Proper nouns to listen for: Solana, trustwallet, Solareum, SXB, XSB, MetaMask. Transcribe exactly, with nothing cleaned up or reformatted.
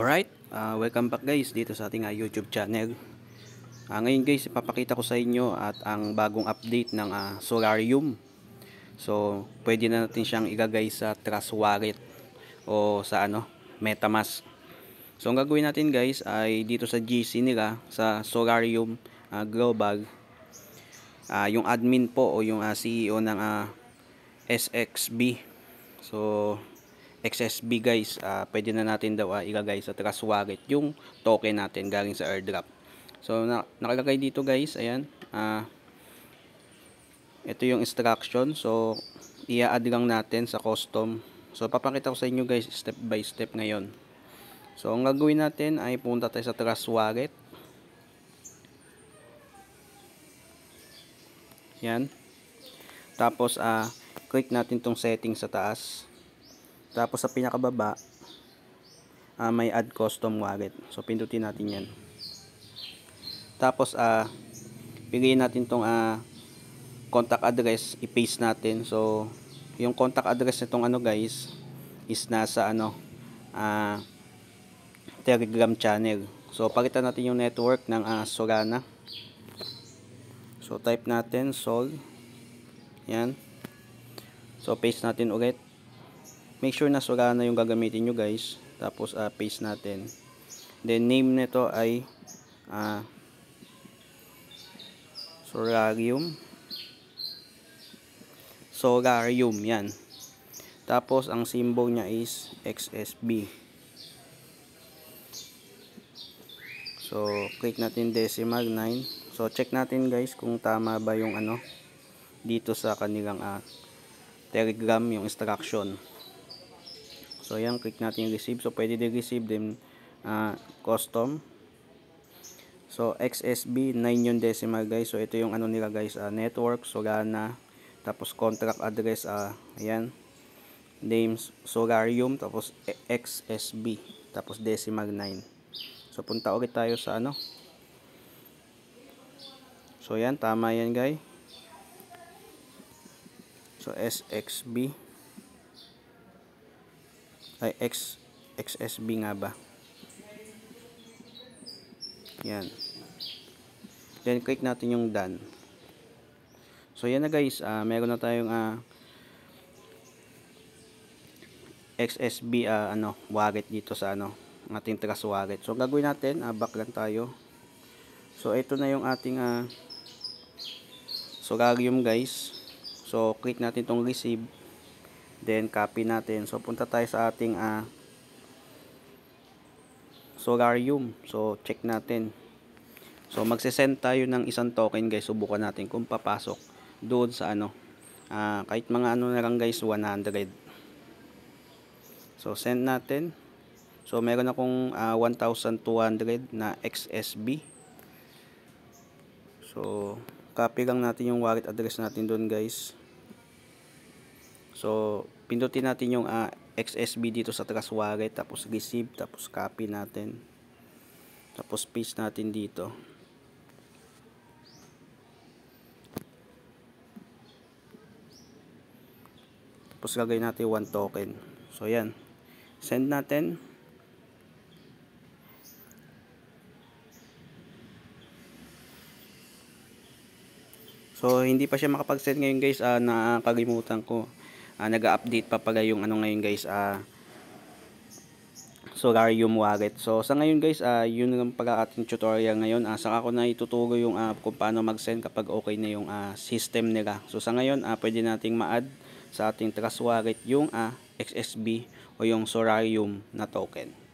Alright, uh, welcome back guys dito sa ating uh, YouTube channel. uh, Ngayon guys, ipapakita ko sa inyo at ang bagong update ng uh, Solarium. So, pwede na natin siyang ilagay sa TRUSTWALLET o sa ano, MetaMask. So, ang gagawin natin guys ay dito sa G C nila, sa Solarium uh, Global, uh, yung admin po o yung uh, C E O ng uh, S X B. So, X S B guys, uh, pwede na natin daw uh, ilagay sa TRUSTWALLET yung token natin galing sa airdrop. So na nakalagay dito guys, ayan, uh, ito yung instruction. So i-add lang natin sa custom. So papakita ko sa inyo guys step by step ngayon. So ang gagawin natin ay punta tayo sa TRUSTWALLET. Ayan. Tapos uh, click natin tong settings sa taas. Tapos sa pinakababa, uh, may add custom wallet. So pindutin natin yan. Tapos uh, piliin natin tong uh, contact address, i-paste natin. So yung contact address nitong ano guys is nasa ano uh, Telegram channel. So palitan natin yung network ng uh, Solana. So type natin Sol. Yan. So paste natin ulit. Make sure na Solana yung gagamitin nyo guys. Tapos uh, paste natin. Then name nito ay uh, Solarium. Solarium yan. Tapos ang symbol nya is X S B. So click natin decimal nine. So check natin guys kung tama ba yung ano dito sa kanilang uh, Telegram yung instruction. So ayan, click natin yung receive. So pwede din receive, then uh, custom. So X S B nine yung decimal guys. So ito yung ano nila guys, uh, network Solana, tapos contract address, uh, ayan, names Solarium, tapos X S B, tapos decimal nine. So punta ulit tayo sa ano. So ayan, tama yan guys. So S X B ay X, X S B nga ba. Yan. Then click natin yung done. So yan na guys, uh, meron na tayong uh, X S B uh, ano, wallet dito sa ano, ating TRUSTWALLET. So gagawin natin, uh, back lang tayo. So ito na yung ating uh, Solarium guys. So click natin tong receive. Then copy natin. So punta tayo sa ating uh, Solarium. So check natin. So magsesend tayo ng isang token guys. Subukan natin kung papasok doon sa ano. Uh, kahit mga ano na lang guys, one hundred. So send natin. So meron akong uh, one thousand two hundred na X S B. So copy lang natin yung wallet address natin doon guys. So, pindutin natin yung uh, X S B dito sa TRUSTWALLET, tapos receive, tapos copy natin. Tapos paste natin dito. Tapos lagay natin one token. So, yan. Send natin. So, hindi pa siya makapag-send ngayon guys. Uh, nakalimutan ko. Uh, nag-update pa pala yung ano ngayon guys, uh, Solarium wallet. So sa ngayon guys, uh, yun lang pala ating tutorial ngayon. Uh, saka ko na ituturo yung uh, kung paano mag-send kapag okay na yung uh, system nila. So sa ngayon, uh, pwede nating ma-add sa ating TRUSTWALLET yung uh, X S B o yung Solarium na token.